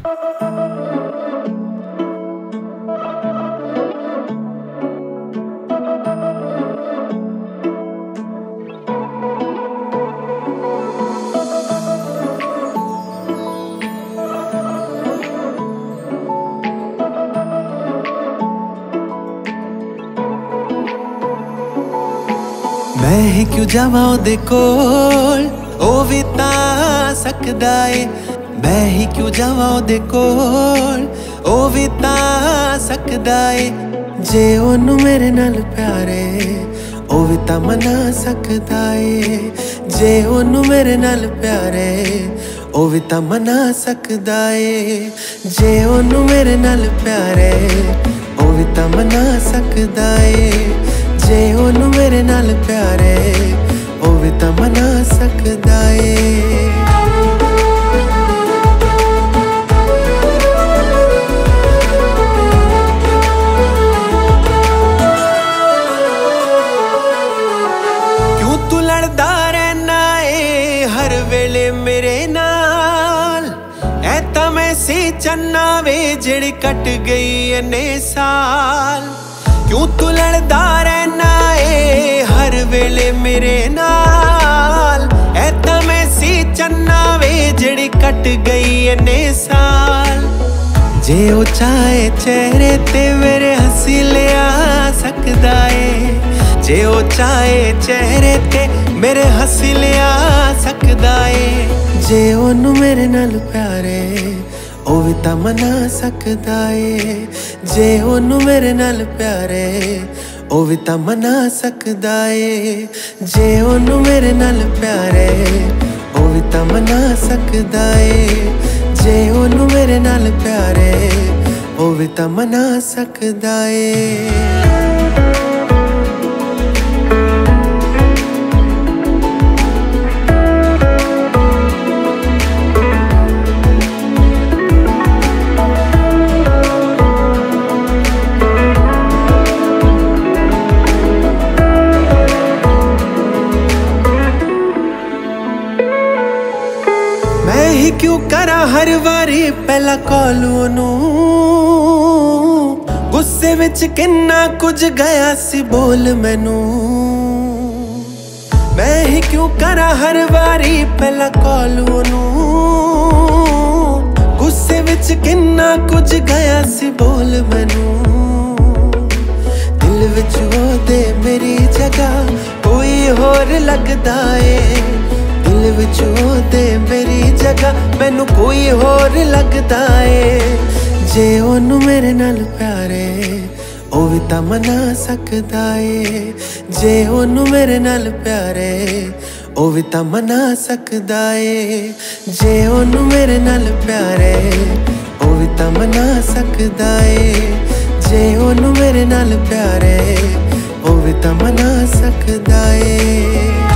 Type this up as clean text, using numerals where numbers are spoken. मैं ही क्यों जावां उहदे कोल, ओह वी तां सकदा है। मैं ही क्यों जावां उहदे कोल, ओह वी तां सकदा है। जे ओनू मेरे नाल प्यार है, ओह वी तां मना सकदा है। जे ओनू मेरे नाल प्यार है, ओह वी तां मना सकदा है। जे ओनू मेरे नाल प्यार है, ओह वी तां मना सकदा है। जे ओनू मेरे नाल प्यार है, ओह वी तां मना सकदा है। क्यों तू लड़दा रहना है हर वेले मेरे नाल, ऐ तां मैं सी चन्ना वे जिहड़ी कट गई इन्ने साल। क्यों तू लड़दा रहना है हर वेले मेरे नाल, ऐ तां मैं सी चन्ना वे जिहड़ी कट गई इन्ने साल। जे ओ चाहे चेहरे ते मेरे हंसी लिया सकदा है। जे ओ चाहे चेहरे ते मेरे हंसी लिया सकदा है। जे ओनू मेरे नाल प्यार है, ओह वी तां मना सकदा है। जे ओनू मेरे नाल प्यार है, ओह वी तां मना सकदा है। जे ओनू मेरे नाल प्यार है, ओह वी तां मना सकदा है। जे ओनू मेरे नाल प्यार है, ओह वी तां मना सकदा है। क्यों करा हर वारी पहला कॉलू नू, गुस्से विच किन्ना कुछ गया सी बोल मैनू। मैं ही क्यों करा हर वारी पहला कॉलू नू, गुस्से विच किन्ना कुछ गया सी बोल मैनू। दिल विच वो दे मेरी जगह कोई होर लगदा है। दिल विच ओहदे मेरी जगह मैनू कोई होर लगदा है। जे ओनू मेरे नाल प्यार है, ओह वी तां मना सकदा है। जे ओनू मेरे नाल प्यार है, ओह वी तां मना सकदा है। जे ओनू मेरे नाल प्यार है, ओह वी तां मना सकदा है। जे ओनू मेरे नाल प्यार है, ओह वी तां मना सकदा है।